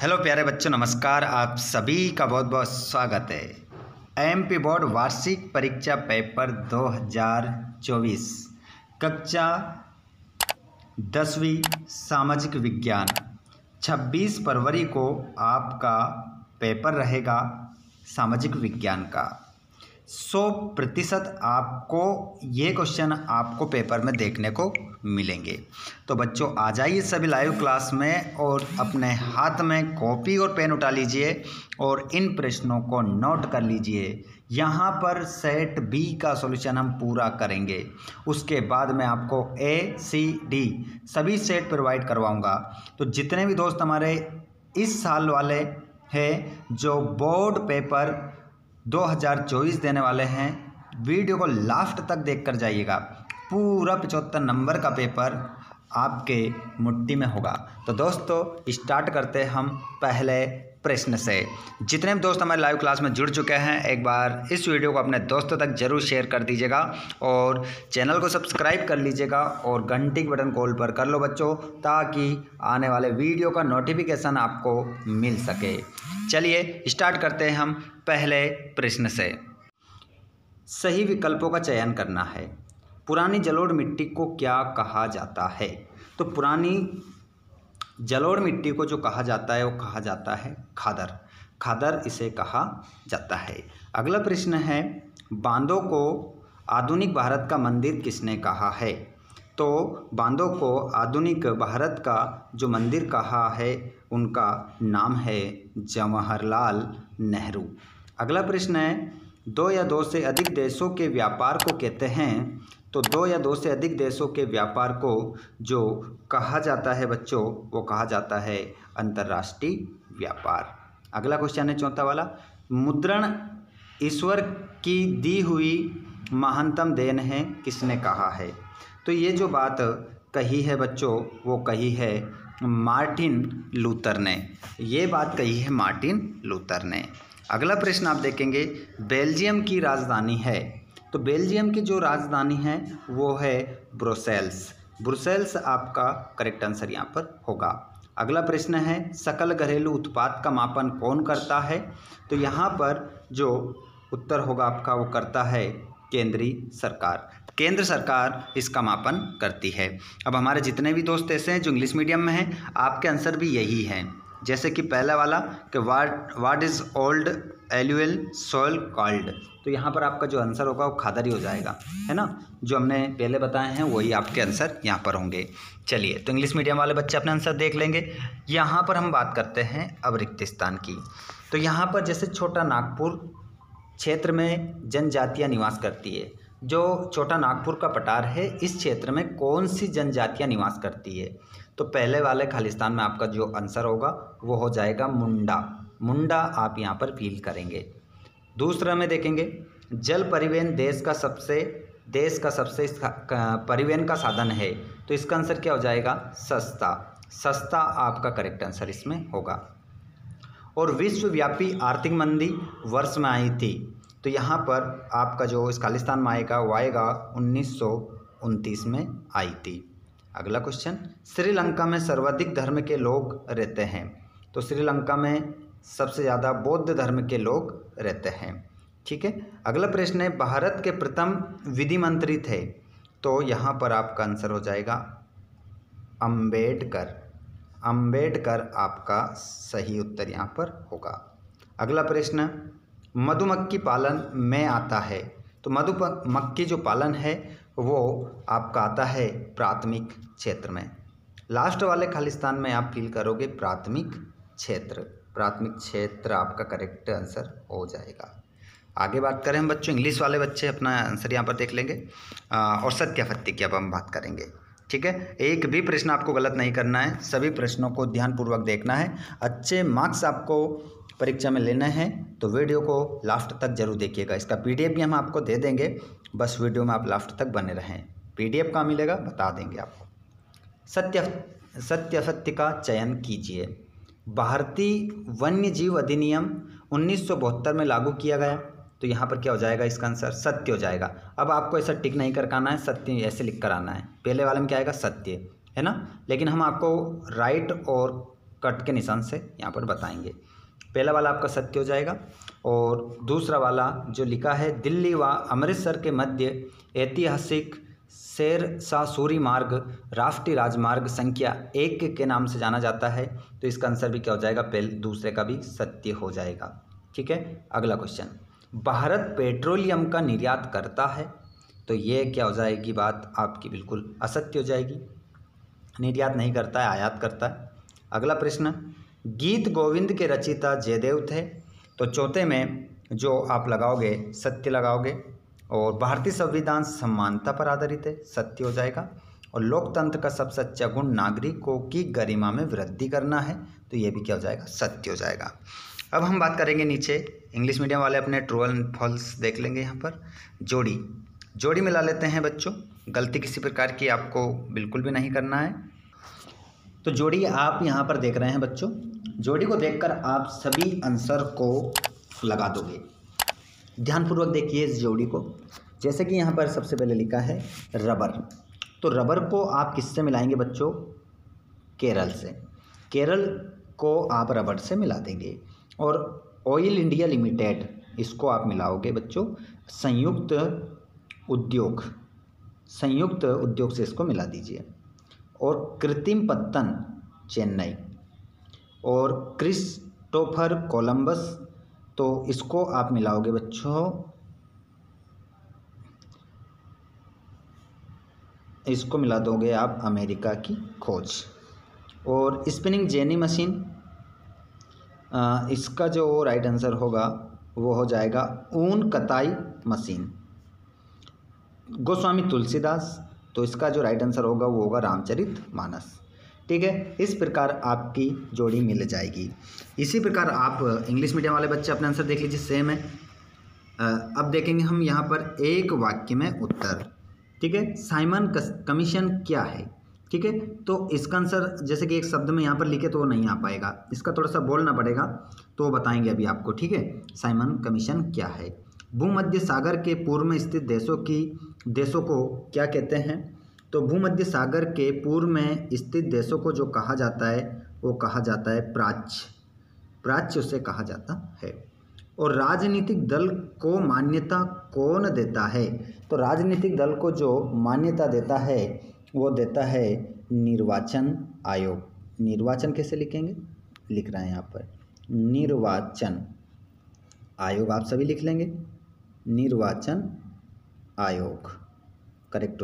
Hello प्यारे बच्चों, नमस्कार। आप सभी का बहुत बहुत स्वागत है। MP बोर्ड वार्षिक परीक्षा पेपर 2024 कक्षा 10वीं सामाजिक विज्ञान 26 फरवरी को आपका पेपर रहेगा। सामाजिक विज्ञान का 100% आपको ये क्वेश्चन आपको पेपर में देखने को मिलेंगे। तो बच्चों आ जाइए सभी लाइव क्लास में और अपने हाथ में कॉपी और पेन उठा लीजिए और इन प्रश्नों को नोट कर लीजिए। यहाँ पर सेट बी का सॉल्यूशन हम पूरा करेंगे। उसके बाद मैं आपको A, C, D सभी सेट प्रोवाइड करवाऊँगा। तो जितने भी दोस्त हमारे इस साल वाले हैं जो बोर्ड पेपर 2024 देने वाले हैं, वीडियो को लास्ट तक देखकर जाइएगा। पूरा 75 नंबर का पेपर आपके मुट्ठी में होगा। तो दोस्तों स्टार्ट करते हैं हम पहले प्रश्न से। जितने भी दोस्त हमारे लाइव क्लास में जुड़ चुके हैं, एक बार इस वीडियो को अपने दोस्तों तक जरूर शेयर कर दीजिएगा और चैनल को सब्सक्राइब कर लीजिएगा और घंटी के बटन को ऑल पर कर लो बच्चों, ताकि आने वाले वीडियो का नोटिफिकेशन आपको मिल सके। चलिए स्टार्ट करते हैं हम पहले प्रश्न से। सही विकल्पों का चयन करना है। पुरानी जलोढ़ मिट्टी को क्या कहा जाता है? तो पुरानी जलोढ़ मिट्टी को जो कहा जाता है वो कहा जाता है खादर। खादर इसे कहा जाता है। अगला प्रश्न है, बांधों को आधुनिक भारत का मंदिर किसने कहा है? तो बांधों को आधुनिक भारत का जो मंदिर कहा है उनका नाम है जवाहरलाल नेहरू। अगला प्रश्न है, दो या दो से अधिक देशों के व्यापार को कहते हैं। तो दो या दो से अधिक देशों के व्यापार को जो कहा जाता है बच्चों, वो कहा जाता है अंतर्राष्ट्रीय व्यापार। अगला क्वेश्चन है चौथा वाला, मुद्रण ईश्वर की दी हुई महानतम देन है किसने कहा है? तो ये जो बात कही है बच्चों वो कही है मार्टिन लूथर ने। ये बात कही है मार्टिन लूथर ने। अगला प्रश्न आप देखेंगे, बेल्जियम की राजधानी है। तो बेल्जियम की जो राजधानी है वो है ब्रुसेल्स। ब्रुसेल्स आपका करेक्ट आंसर यहाँ पर होगा। अगला प्रश्न है, सकल घरेलू उत्पाद का मापन कौन करता है? तो यहाँ पर जो उत्तर होगा आपका वो करता है केंद्रीय सरकार। केंद्र सरकार इसका मापन करती है। अब हमारे जितने भी दोस्त ऐसे हैं जो इंग्लिश मीडियम में हैं, आपके आंसर भी यही हैं। जैसे कि पहला वाला कि what is old alluvial soil called, तो यहाँ पर आपका जो आंसर होगा वो खादर ही हो जाएगा, है ना। जो हमने पहले बताए हैं वही आपके आंसर यहाँ पर होंगे। चलिए, तो इंग्लिश मीडियम वाले बच्चे अपने आंसर देख लेंगे। यहाँ पर हम बात करते हैं अब रिक्तिस्तान की। तो यहाँ पर जैसे छोटा नागपुर क्षेत्र में जनजातियाँ निवास करती है। जो छोटा नागपुर का पठार है, इस क्षेत्र में कौन सी जनजातियाँ निवास करती है? तो पहले वाले खालिस्तान में आपका जो आंसर होगा वो हो जाएगा मुंडा। मुंडा आप यहाँ पर फील करेंगे। दूसरा में देखेंगे, जल परिवहन देश का सबसे परिवहन का साधन है। तो इसका आंसर क्या हो जाएगा? सस्ता। सस्ता आपका करेक्ट आंसर इसमें होगा। और विश्वव्यापी आर्थिक मंदी वर्ष में आई थी। तो यहाँ पर आपका जो इस खालिस्तान में आएगा वो आएगा 1929 में आई थी। अगला क्वेश्चन, श्रीलंका में सर्वाधिक धर्म के लोग रहते हैं। तो श्रीलंका में सबसे ज़्यादा बौद्ध धर्म के लोग रहते हैं, ठीक है। अगला प्रश्न है, भारत के प्रथम विधि मंत्री थे। तो यहाँ पर आपका आंसर हो जाएगा अंबेडकर। अंबेडकर आपका सही उत्तर यहाँ पर होगा। अगला प्रश्न, मधुमक्खी पालन में आता है। तो मधुमक्खी जो पालन है वो आपका आता है प्राथमिक क्षेत्र में। लास्ट वाले खालिस्तान में आप फील करोगे प्राथमिक क्षेत्र। प्राथमिक क्षेत्र आपका करेक्ट आंसर हो जाएगा। आगे बात करें हम बच्चों, इंग्लिश वाले बच्चे अपना आंसर यहाँ पर देख लेंगे। और सत्य फत्य की अब हम बात करेंगे, ठीक है। एक भी प्रश्न आपको गलत नहीं करना है, सभी प्रश्नों को ध्यानपूर्वक देखना है। अच्छे मार्क्स आपको परीक्षा में लेना है तो वीडियो को लास्ट तक जरूर देखिएगा। इसका PDF भी हम आपको दे देंगे, बस वीडियो में आप लास्ट तक बने रहें। PDF कहाँ मिलेगा बता देंगे आपको। सत्य असत्य का चयन कीजिए। भारतीय वन्य जीव अधिनियम 1972 में लागू किया गया। तो यहाँ पर क्या हो जाएगा? इसका आंसर सत्य हो जाएगा। अब आपको ऐसा टिक नहीं करकाना है, सत्य ऐसे लिख कर आना है। पहले वाले में क्या आएगा? सत्य, है ना। लेकिन हम आपको राइट और कट के निशान से यहाँ पर बताएंगे। पहला वाला आपका सत्य हो जाएगा। और दूसरा वाला जो लिखा है, दिल्ली व अमृतसर के मध्य ऐतिहासिक शेर शाह सूरी मार्ग राष्ट्रीय राजमार्ग संख्या 1 के नाम से जाना जाता है, तो इसका आंसर भी क्या हो जाएगा, पहले दूसरे का भी सत्य हो जाएगा। ठीक है, अगला क्वेश्चन, भारत पेट्रोलियम का निर्यात करता है, तो ये क्या हो जाएगी बात आपकी, बिल्कुल असत्य हो जाएगी। निर्यात नहीं करता है, आयात करता है। अगला प्रश्न, गीत गोविंद के रचयिता जयदेव थे, तो चौथे में जो आप लगाओगे सत्य लगाओगे। और भारतीय संविधान समानता पर आधारित है, सत्य हो जाएगा। और लोकतंत्र का सबसे अच्छा गुण नागरिकों की गरिमा में वृद्धि करना है, तो ये भी क्या हो जाएगा, सत्य हो जाएगा। अब हम बात करेंगे नीचे, इंग्लिश मीडियम वाले अपने ट्रू एंड फॉल्स देख लेंगे। यहाँ पर जोड़ी जोड़ी मिला लेते हैं बच्चों, गलती किसी प्रकार की आपको बिल्कुल भी नहीं करना है। तो जोड़ी आप यहाँ पर देख रहे हैं बच्चों, जोड़ी को देखकर आप सभी आंसर को लगा दोगे। ध्यानपूर्वक देखिए इस जोड़ी को, जैसे कि यहाँ पर सबसे पहले लिखा है रबर, तो रबर को आप किससे मिलाएंगे बच्चों, केरल से। केरल को आप रबर से मिला देंगे। और ऑयल इंडिया लिमिटेड, इसको आप मिलाओगे बच्चों संयुक्त उद्योग से, इसको मिला दीजिए। और कृत्रिम पत्तन चेन्नई। और क्रिस्टोफर कोलंबस, तो इसको आप मिलाओगे बच्चों, इसको मिला दोगे आप अमेरिका की खोज। और स्पिनिंग जेनी मशीन, इसका जो राइट आंसर होगा वो हो जाएगा ऊन कताई मशीन। गोस्वामी तुलसीदास, तो इसका जो राइट आंसर होगा वो होगा रामचरित मानस। ठीक है, इस प्रकार आपकी जोड़ी मिल जाएगी। इसी प्रकार आप इंग्लिश मीडियम वाले बच्चे अपने आंसर देख लीजिए, सेम है। अब देखेंगे हम यहाँ पर एक वाक्य में उत्तर। ठीक है, साइमन कमीशन क्या है, ठीक है, तो इसका आंसर जैसे कि एक शब्द में यहाँ पर लिखे तो वो नहीं आ पाएगा, इसका थोड़ा सा बोलना पड़ेगा, तो वो बताएंगे अभी आपको। ठीक है, साइमन कमीशन क्या है, भूमध्य सागर के पूर्व में स्थित देशों को क्या कहते हैं, तो भूमध्य सागर के पूर्व में स्थित देशों को जो कहा जाता है वो कहा जाता है प्राच्य, प्राच्य उसे कहा जाता है। और राजनीतिक दल को मान्यता कौन देता है, तो राजनीतिक दल को जो मान्यता देता है वो देता है निर्वाचन आयोग। निर्वाचन कैसे लिखेंगे, लिख रहे हैं यहाँ पर निर्वाचन आयोग, आप सभी लिख लेंगे निर्वाचन आयोग, करेक्ट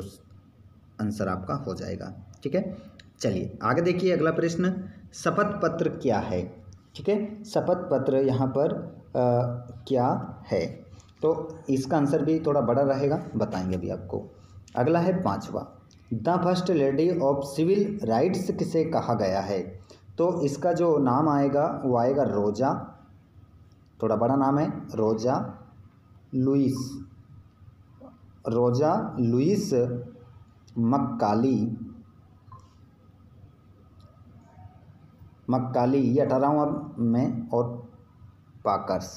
आंसर आपका हो जाएगा। ठीक है, चलिए आगे देखिए, अगला प्रश्न, शपथ पत्र क्या है। ठीक है, शपथ पत्र यहाँ पर क्या है, तो इसका आंसर भी थोड़ा बड़ा रहेगा, बताएंगे भी आपको। अगला है पांचवा, the first lady of civil rights किसे कहा गया है, तो इसका जो नाम आएगा वो आएगा रोजा, थोड़ा बड़ा नाम है, रोजा लुइस मक्काली ये 18वां में। और पाकर्स,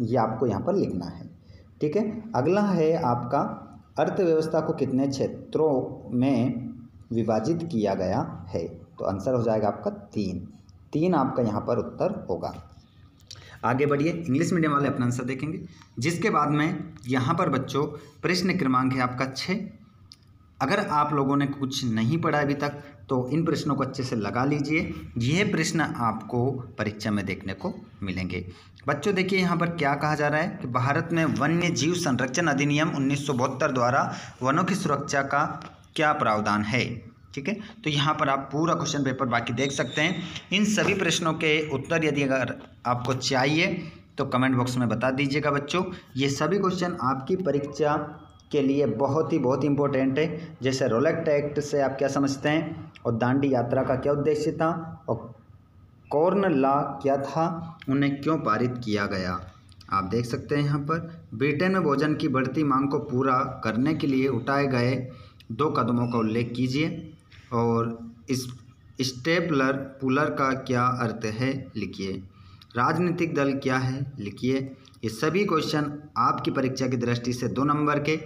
ये आपको यहाँ पर लिखना है। ठीक है, अगला है आपका, अर्थव्यवस्था को कितने क्षेत्रों में विभाजित किया गया है, तो आंसर हो जाएगा आपका 3 आपका यहाँ पर उत्तर होगा। आगे बढ़िए, इंग्लिश मीडियम वाले अपना आंसर देखेंगे, जिसके बाद में यहाँ पर बच्चों प्रश्न क्रमांक है आपका 6। अगर आप लोगों ने कुछ नहीं पढ़ा अभी तक तो इन प्रश्नों को अच्छे से लगा लीजिए, यह प्रश्न आपको परीक्षा में देखने को मिलेंगे। बच्चों देखिए यहाँ पर क्या कहा जा रहा है कि भारत में वन्य जीव संरक्षण अधिनियम 1972 द्वारा वनों की सुरक्षा का क्या प्रावधान है। ठीक है, तो यहाँ पर आप पूरा क्वेश्चन पेपर बाकी देख सकते हैं। इन सभी प्रश्नों के उत्तर यदि अगर आपको चाहिए तो कमेंट बॉक्स में बता दीजिएगा बच्चों। ये सभी क्वेश्चन आपकी परीक्षा के लिए बहुत ही इम्पोर्टेंट है। जैसे रोलेक्ट एक्ट से आप क्या समझते हैं, और दांडी यात्रा का क्या उद्देश्य था, और कॉर्न लॉ क्या था, उन्हें क्यों पारित किया गया, आप देख सकते हैं यहाँ पर। ब्रिटेन में भोजन की बढ़ती मांग को पूरा करने के लिए उठाए गए 2 कदमों का उल्लेख कीजिए। और इस स्टेपलर पुलर का क्या अर्थ है, लिखिए। राजनीतिक दल क्या है, लिखिए। ये सभी क्वेश्चन आपकी परीक्षा की दृष्टि से 2 नंबर के,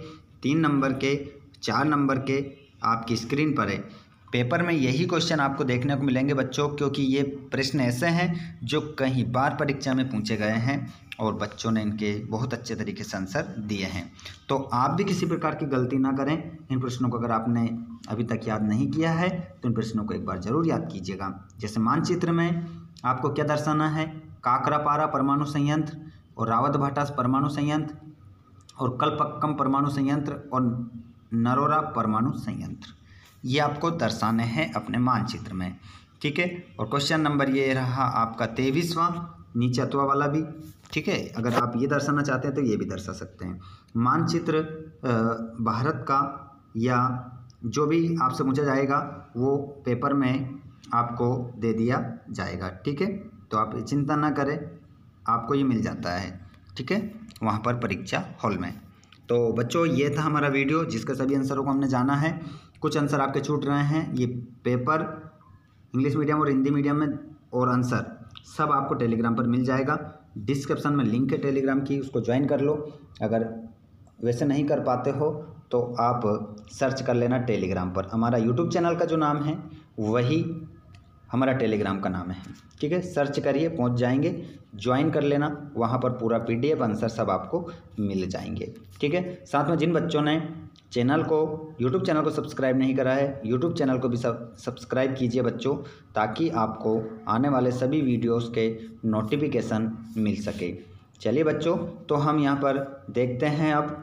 3 नंबर के, 4 नंबर के आपकी स्क्रीन पर है। पेपर में यही क्वेश्चन आपको देखने को मिलेंगे बच्चों, क्योंकि ये प्रश्न ऐसे हैं जो कई बार परीक्षा में पूछे गए हैं और बच्चों ने इनके बहुत अच्छे तरीके से आंसर दिए हैं। तो आप भी किसी प्रकार की गलती ना करें। इन प्रश्नों को अगर आपने अभी तक याद नहीं किया है तो इन प्रश्नों को एक बार ज़रूर याद कीजिएगा। जैसे मानचित्र में आपको क्या दर्शाना है, काकरापारा परमाणु संयंत्र और रावतभाटा परमाणु संयंत्र और कल्पक्कम परमाणु संयंत्र और नरोरा परमाणु संयंत्र, ये आपको दर्शाने हैं अपने मानचित्र में, ठीक है। और क्वेश्चन नंबर ये रहा आपका 23वां, नीचे अतवा वाला भी, ठीक है। अगर आप ये दर्शाना चाहते हैं तो ये भी दर्शा सकते हैं। मानचित्र भारत का या जो भी आपसे पूछा जाएगा वो पेपर में आपको दे दिया जाएगा, ठीक है। तो आप चिंता ना करें, आपको ये मिल जाता है, ठीक है, वहाँ पर परीक्षा हॉल में। तो बच्चों ये था हमारा वीडियो जिसके सभी आंसरों को हमने जाना है। कुछ आंसर आपके छूट रहे हैं। ये पेपर इंग्लिश मीडियम और हिंदी मीडियम में और आंसर सब आपको टेलीग्राम पर मिल जाएगा। डिस्क्रिप्शन में लिंक है टेलीग्राम की, उसको ज्वाइन कर लो। अगर वैसे नहीं कर पाते हो तो आप सर्च कर लेना टेलीग्राम पर। हमारा यूट्यूब चैनल का जो नाम है वही हमारा टेलीग्राम का नाम है, ठीक है। सर्च करिए, पहुंच जाएंगे, ज्वाइन कर लेना। वहां पर पूरा PDF आंसर सब आपको मिल जाएंगे, ठीक है। साथ में जिन बच्चों ने चैनल को यूट्यूब चैनल को सब्सक्राइब नहीं करा है, यूट्यूब चैनल को भी सब्सक्राइब कीजिए बच्चों, ताकि आपको आने वाले सभी वीडियोस के नोटिफिकेशन मिल सके। चलिए बच्चों, तो हम यहाँ पर देखते हैं अब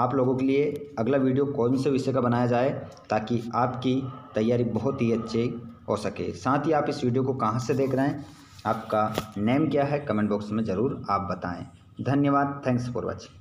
आप लोगों के लिए अगला वीडियो कौन से विषय का बनाया जाए ताकि आपकी तैयारी बहुत ही अच्छी हो सके। साथ ही आप इस वीडियो को कहाँ से देख रहे हैं, आपका नेम क्या है, कमेंट बॉक्स में ज़रूर आप बताएं। धन्यवाद। Thanks for watching.